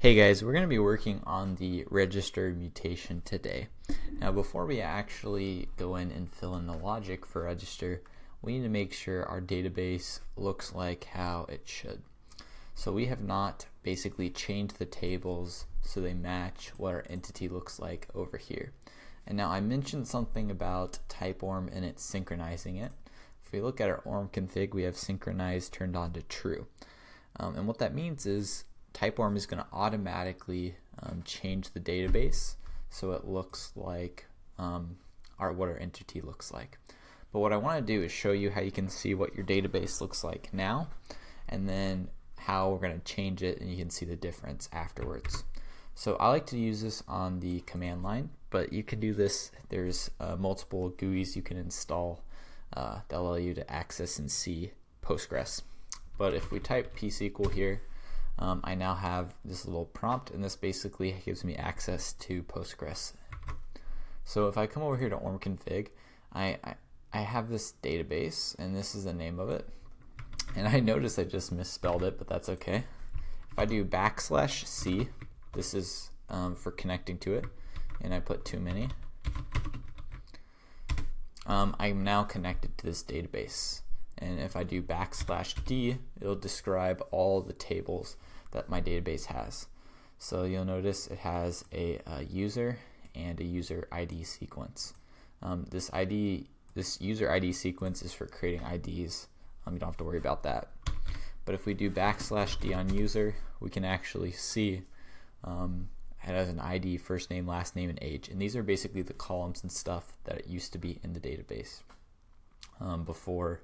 Hey guys, we're going to be working on the register mutation today. Now before we actually go in and fill in the logic for register, we need to make sure our database looks like how it should. So we have not basically changed the tables so they match what our entity looks like over here. And now I mentioned something about TypeORM and it's synchronizing it. If we look at our ORM config, we have synchronize turned on to true. And what that means is TypeORM is going to automatically change the database so it looks like what our entity looks like. But what I want to do is show you how you can see what your database looks like now, and then how we're going to change it, and you can see the difference afterwards. So I like to use this on the command line, but you can do this. There's multiple GUIs you can install that allow you to access and see Postgres. But if we type psql here, I now have this little prompt, and this basically gives me access to Postgres. So if I come over here to ORM config, I have this database, and this is the name of it. And I notice I just misspelled it, but that's okay. If I do \c, this is for connecting to it, and I put too many, I'm now connected to this database. And if I do \d, it'll describe all the tables that my database has. So you'll notice it has a user and a user ID sequence. This user ID sequence is for creating IDs. You don't have to worry about that. But if we do \d on user, we can actually see it has an ID, first name, last name, and age. And these are basically the columns and stuff that it used to be in the database before.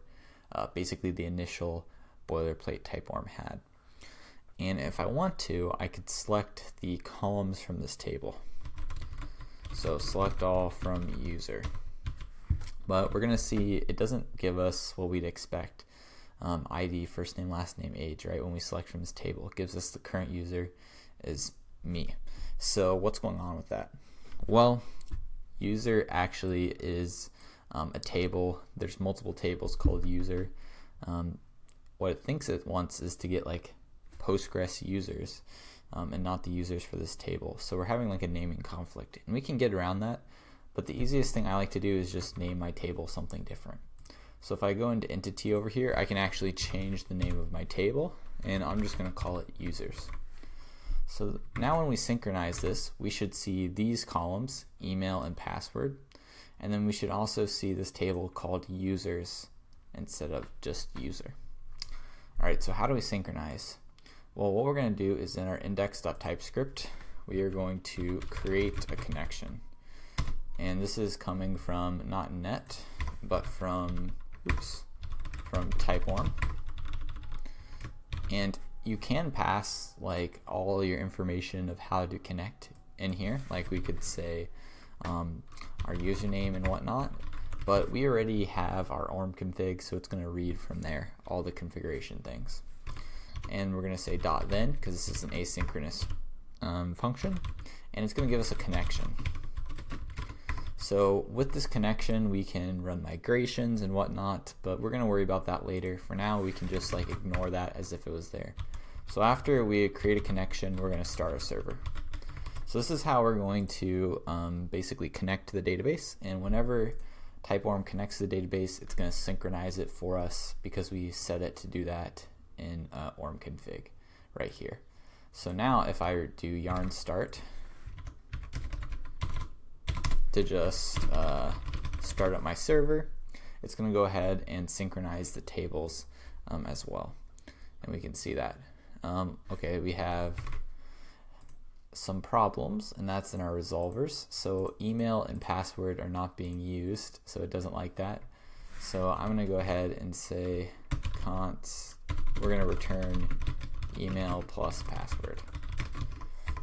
Basically the initial boilerplate TypeORM had. And if I want to, I could select the columns from this table. So select all from user. But we're going to see it doesn't give us what we'd expect. ID, first name, last name, age, right? When we select from this table, it gives us the current user is me. So what's going on with that? Well, user actually is a table. There's multiple tables called user. What it thinks it wants is to get like Postgres users and not the users for this table. So we're having like a naming conflict, and we can get around that, but the easiest thing I like to do is just name my table something different. So if I go into entity over here, I can actually change the name of my table, and I'm just going to call it users. So now when we synchronize this, we should see these columns, email and password. And then we should also see this table called users instead of just user. All right, so how do we synchronize? Well, what we're going to do is in our index.typescript, we are going to create a connection. And this is coming from not net, but from TypeORM. And you can pass like all your information of how to connect in here. Like we could say, our username and whatnot, but we already have our ORM config, so it's going to read from there all the configuration things. And we're going to say .then because this is an asynchronous function, and it's going to give us a connection. So with this connection, we can run migrations and whatnot, but we're going to worry about that later. For now, we can just like ignore that as if it was there. So after we create a connection, we're going to start a server. So this is how we're going to basically connect to the database, and whenever TypeORM connects to the database, it's going to synchronize it for us because we set it to do that in ORM config right here. So now if I do yarn start to just start up my server, it's going to go ahead and synchronize the tables as well, and we can see that. Okay, we have some problems, and that's in our resolvers. So email and password are not being used, so it doesn't like that. So I'm going to go ahead and say const, we're going to return email plus password,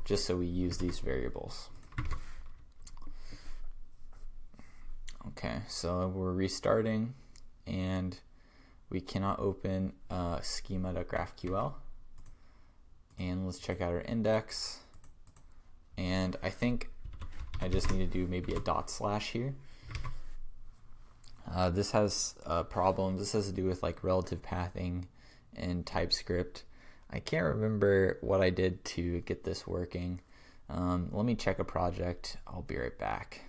just so we use these variables. Okay, so we're restarting, and we cannot open schema.graphql. And let's check out our index. And I think I just need to do maybe a / here. This has a problem. This has to do with like relative pathing in TypeScript. I can't remember what I did to get this working. Let me check a project. I'll be right back.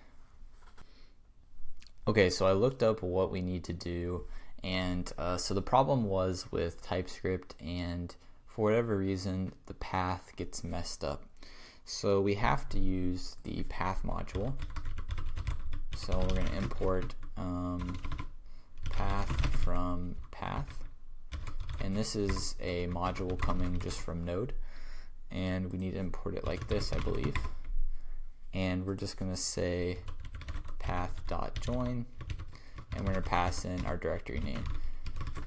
Okay, so I looked up what we need to do, and so the problem was with TypeScript, and for whatever reason the path gets messed up. So we have to use the path module. So we're going to import path from path, and this is a module coming just from Node, and we need to import it like this, I believe. And we're just going to say path.join, and we're going to pass in our directory name.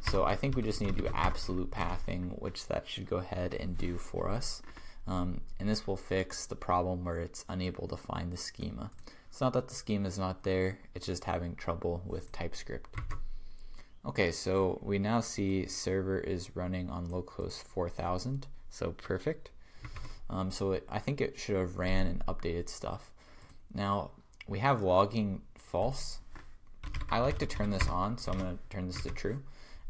So I think we just need to do absolute pathing, which that should go ahead and do for us. And this will fix the problem where it's unable to find the schema. It's not that the schema is not there, it's just having trouble with TypeScript. Okay, so we now see server is running on localhost 4000, so perfect. I think it should have ran and updated stuff. Now, we have logging false. I like to turn this on, so I'm going to turn this to true.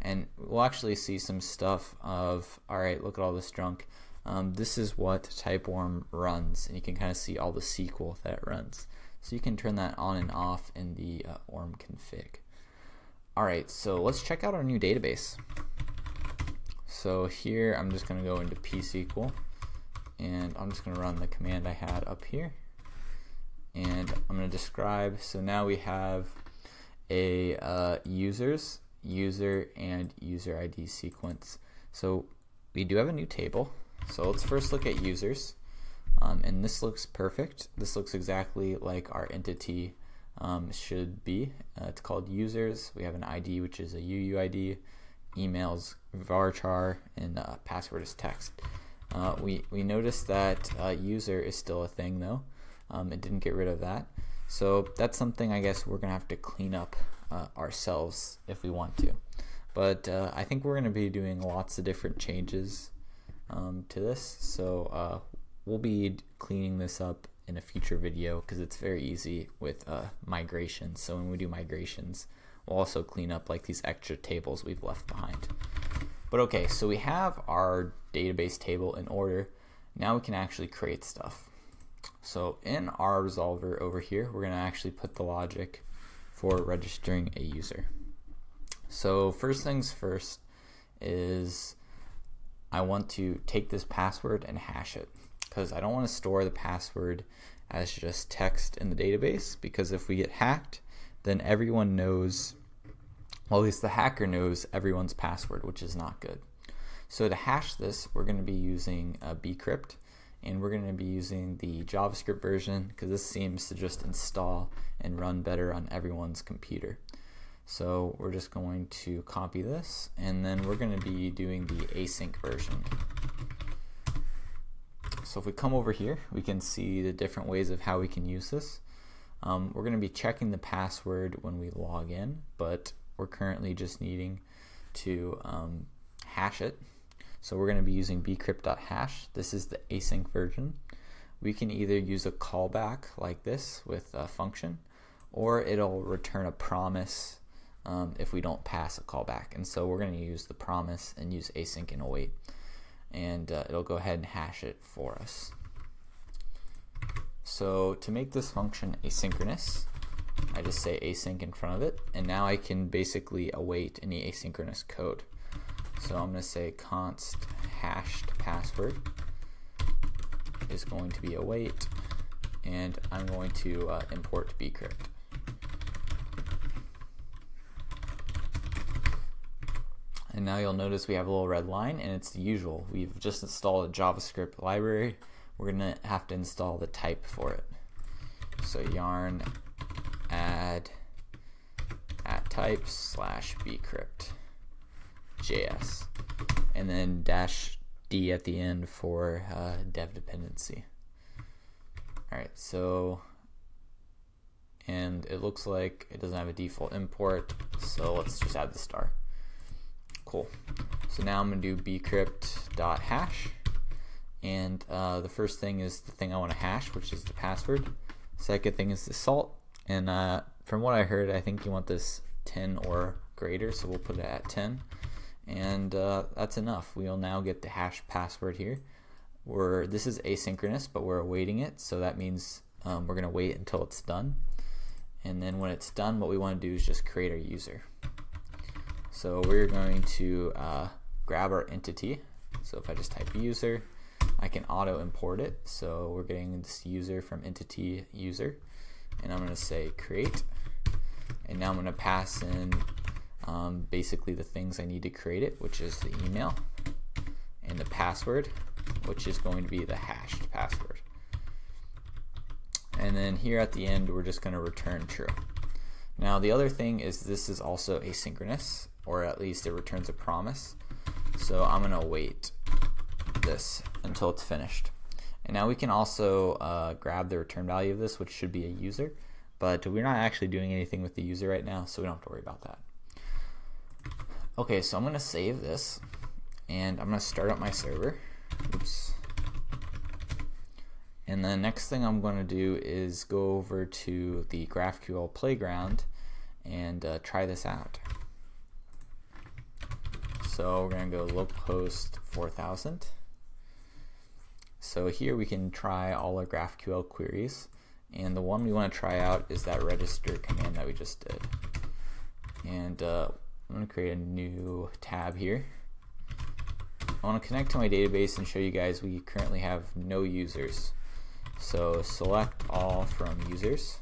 And we'll actually see some stuff of, all right, look at all this junk. This is what TypeORM runs, and you can kind of see all the SQL that it runs. So you can turn that on and off in the ORM config. All right, so let's check out our new database. So here, I'm just going to go into psql, and I'm just going to run the command I had up here. And I'm going to describe. So now we have a users, user, and user ID sequence. So we do have a new table. So let's first look at users. And this looks perfect. This looks exactly like our entity should be. It's called users. We have an ID, which is a UUID, emails, varchar, and password is text. We notice that user is still a thing though. It didn't get rid of that. So that's something I guess we're gonna have to clean up ourselves if we want to. But I think we're gonna be doing lots of different changes to this. So we'll be cleaning this up in a future video because it's very easy with migrations. So when we do migrations, we'll also clean up like these extra tables we've left behind. But okay, so we have our database table in order. Now we can actually create stuff. So in our resolver over here, we're gonna actually put the logic for registering a user. So first things first is I want to take this password and hash it, because I don't want to store the password as just text in the database, because if we get hacked, then everyone knows, well, at least the hacker knows everyone's password, which is not good. So to hash this, we're going to be using bcrypt, and we're going to be using the JavaScript version, because this seems to just install and run better on everyone's computer. So we're just going to copy this, and then we're going to be doing the async version. So if we come over here, we can see the different ways of how we can use this. We're going to be checking the password when we log in, but we're currently just needing to hash it. So we're going to be using bcrypt.hash. This is the async version. We can either use a callback like this with a function, or it'll return a promise if we don't pass a callback. And so we're going to use the promise and use async and await. And it'll go ahead and hash it for us. So to make this function asynchronous, I just say async in front of it, and now I can basically await any asynchronous code. So I'm going to say const hashed password is going to be await, and I'm going to import bcrypt. And now you'll notice we have a little red line, and it's the usual. We've just installed a JavaScript library. We're gonna have to install the type for it. So yarn add @type/bcrypt.js, and then -d at the end for dev dependency. All right, so, and it looks like it doesn't have a default import, so let's just add the star. Cool. So now I'm going to do bcrypt.hash, and the first thing is the thing I want to hash, which is the password. Second thing is the salt, and from what I heard, I think you want this 10 or greater, so we'll put it at 10. and that's enough. We will now get the hash password here. This is asynchronous, but we're awaiting it, so that means we're gonna wait until it's done. And then when it's done, what we want to do is just create our user. So we're going to grab our entity. So if I just type user, I can auto import it. So we're getting this user from entity user, and I'm going to say create, and now I'm going to pass in basically the things I need to create it, which is the email and the password, which is going to be the hashed password. And then here at the end, we're just going to return true. Now the other thing is this is also asynchronous, or at least it returns a promise. So I'm going to wait this until it's finished. And now we can also grab the return value of this, which should be a user, but we're not actually doing anything with the user right now, so we don't have to worry about that. Okay, so I'm going to save this, and I'm going to start up my server. Oops. And the next thing I'm going to do is go over to the GraphQL playground and try this out. So we're going to go localhost 4000. So here we can try all our GraphQL queries, and the one we want to try out is that register command that we just did. And I'm going to create a new tab here. I want to connect to my database and show you guys we currently have no users. So select all from users,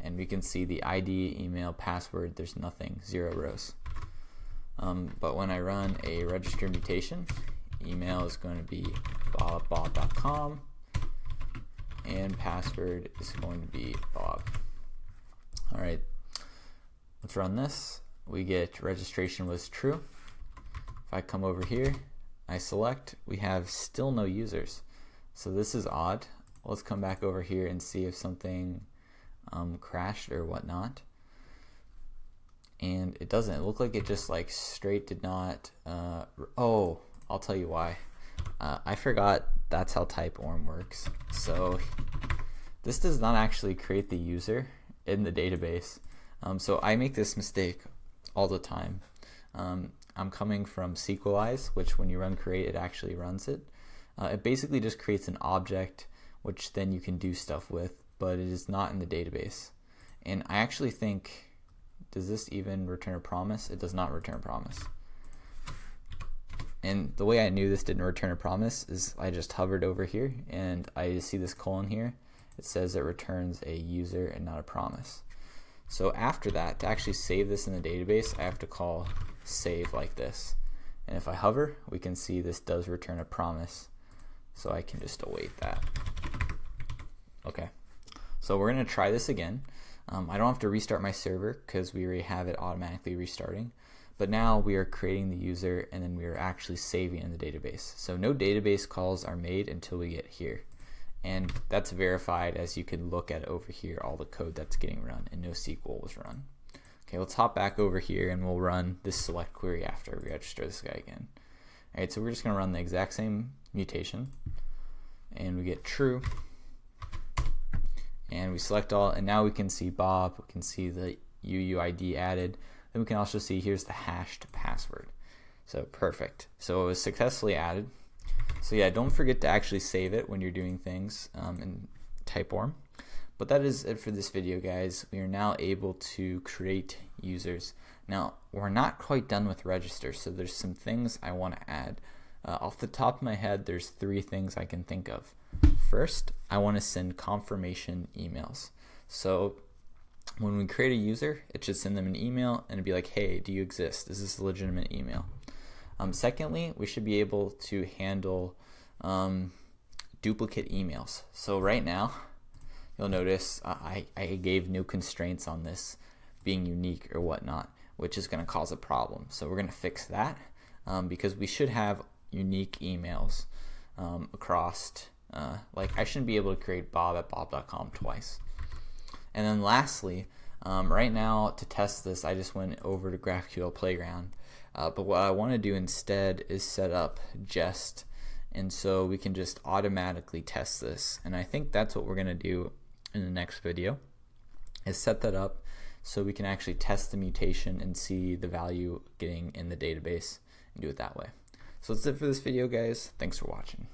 and we can see the ID, email, password, there's nothing, 0 rows. But when I run a register mutation, email is going to be bob.com, and password is going to be bob. Alright, let's run this. We get registration was true. If I come over here, I select, we have still no users. So this is odd. Let's come back over here and see if something crashed or whatnot. And it doesn't. It looked like it just like straight did not. Oh, I'll tell you why. I forgot that's how TypeORM works. So this does not actually create the user in the database. So I make this mistake all the time. I'm coming from Sequelize, which when you run create, it actually runs it. It basically just creates an object, which then you can do stuff with, but it is not in the database. And I actually think, does this even return a promise? It does not return a promise. And the way I knew this didn't return a promise is I just hovered over here and I just see this colon here. It says it returns a user and not a promise. So after that, to actually save this in the database, I have to call save like this. And if I hover, we can see this does return a promise. So I can just await that. Okay, so we're going to try this again. I don't have to restart my server because we already have it automatically restarting. But now we are creating the user, and then we are actually saving in the database. So no database calls are made until we get here. And that's verified, as you can look at over here, all the code that's getting run, and no SQL was run. Okay, let's hop back over here and we'll run this select query after we register this guy again. All right, so we're just going to run the exact same mutation, and we get true. And we select all, and now we can see Bob, we can see the UUID added, and we can also see here's the hashed password. So perfect. So it was successfully added. So yeah, don't forget to actually save it when you're doing things in TypeORM. But that is it for this video, guys. We are now able to create users. Now, we're not quite done with registers, so there's some things I want to add. Off the top of my head, there's 3 things I can think of. First, I want to send confirmation emails. So when we create a user, it should send them an email and it'd be like, hey, do you exist? Is this a legitimate email? Secondly, we should be able to handle duplicate emails. So right now, you'll notice I gave no constraints on this being unique or whatnot, which is going to cause a problem. So we're going to fix that because we should have unique emails across. Like I shouldn't be able to create Bob at bob.com twice. And then lastly, right now to test this, I just went over to GraphQL Playground. But what I want to do instead is set up Jest, and so we can just automatically test this. And I think that's what we're going to do in the next video, is set that up so we can actually test the mutation and see the value getting in the database and do it that way. So that's it for this video, guys. Thanks for watching.